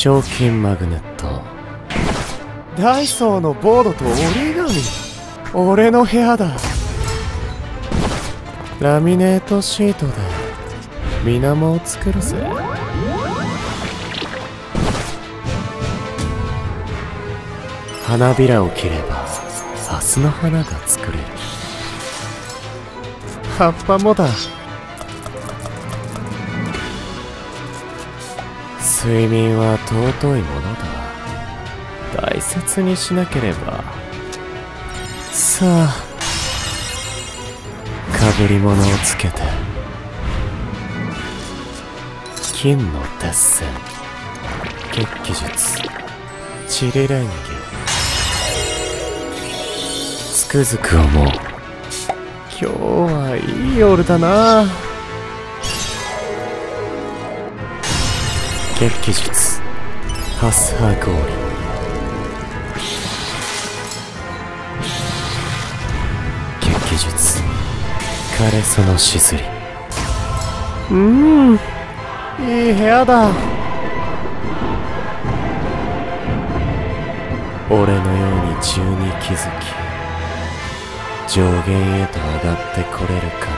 彫金マグネット。ダイソーのボードと折り紙。俺の部屋だ。ラミネートシートで水面を作るぜ。花びらを切ればサスの花が作れる。葉っぱもだ。睡眠は尊いものだ。大切にしなければ。さあ、かぶり物をつけて。金の鉄線、血気術、チリレンゲ。つくづく思う、今日はいい夜だな。血気術、ハスハゴール。枯れそのしずり。いい部屋だ。俺のように宙に気づき、上限へと上がってこれるか。